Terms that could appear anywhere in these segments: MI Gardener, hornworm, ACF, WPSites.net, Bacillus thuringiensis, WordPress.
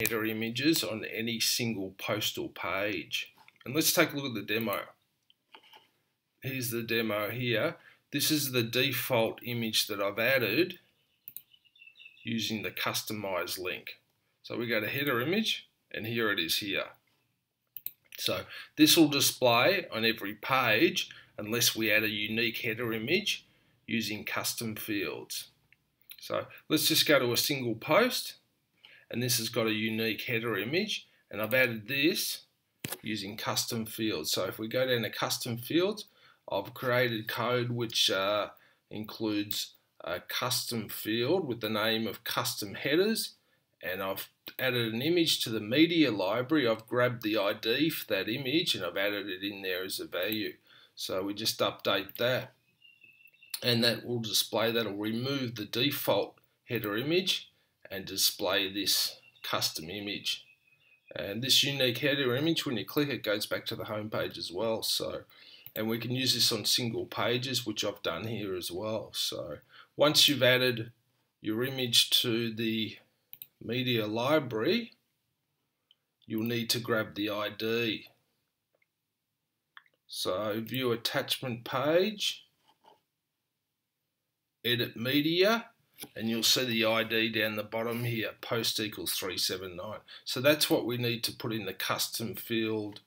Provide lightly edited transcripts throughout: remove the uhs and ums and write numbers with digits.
header images on any single post or page. And let's take a look at the demo. Here's the demo here. This is the default image that I've added using the customize link. So we go to header image, and here it is here. So this will display on every page unless we add a unique header image using custom fields. So let's just go to a single post, and this has got a unique header image, and I've added this using custom fields. So if we go down to custom fields, I've created code which includes a custom field with the name of custom headers, and I've added an image to the media library. I've grabbed the ID for that image and I've added it in there as a value. So we just update that, and that will display, that'll remove the default header image and display this custom image. And this unique header image, when you click it, goes back to the home page as well. So, and we can use this on single pages, which I've done here as well. So once you've added your image to the media library, you'll need to grab the ID. So view attachment page, edit media, and you'll see the ID down the bottom here, post equals 379. So that's what we need to put in the custom fields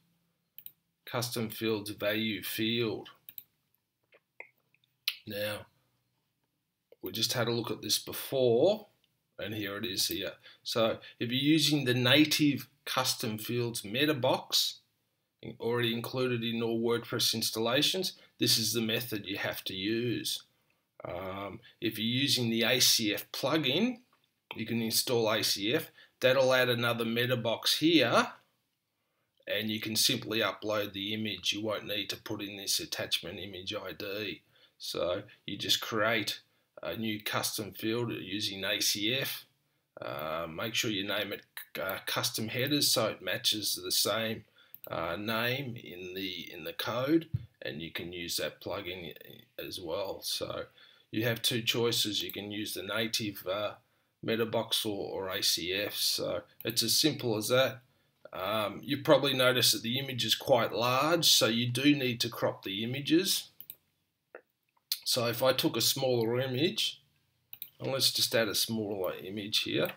value field. Now, we just had a look at this before, and here it is here. So if you're using the native custom fields meta box, already included in all WordPress installations, this is the method you have to use. If you're using the ACF plugin, you can install ACF. That'll add another meta box here, and you can simply upload the image. You won't need to put in this attachment image ID. So you just create a new custom field using ACF. Make sure you name it custom headers so it matches the same name in the code, and you can use that plugin as well. So you have two choices. You can use the native meta box or ACF. So it's as simple as that. You probably notice that the image is quite large, so you do need to crop the images. So if I took a smaller image, and let's just add a smaller image here.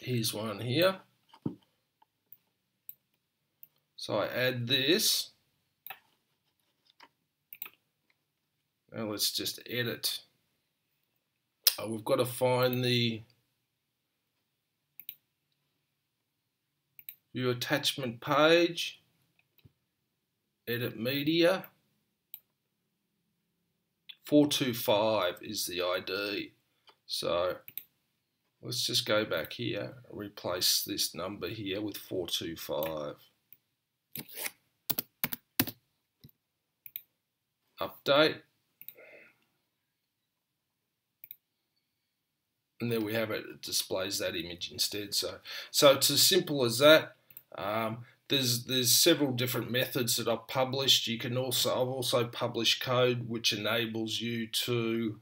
Here's one here. So I add this. Now let's just edit. Oh, we've got to find the view attachment page, edit media, 425 is the ID. So let's just go back here and replace this number here with 425. Update. And there we have it. It displays that image instead. So it's as simple as that. There's several different methods that I've published. You can also, I've also published code which enables you to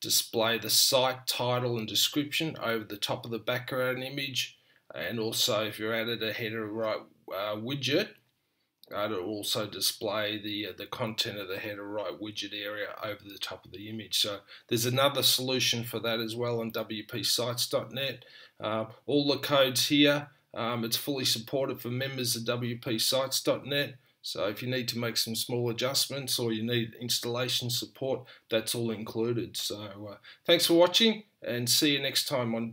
display the site title and description over the top of the background image, and also if you're added a header right widget, it'll also display the content of the header right widget area over the top of the image. So there's another solution for that as well on WPSites.net. All the codes here. It's fully supported for members of WPSites.net, so if you need to make some small adjustments or you need installation support, that's all included. So thanks for watching, and see you next time on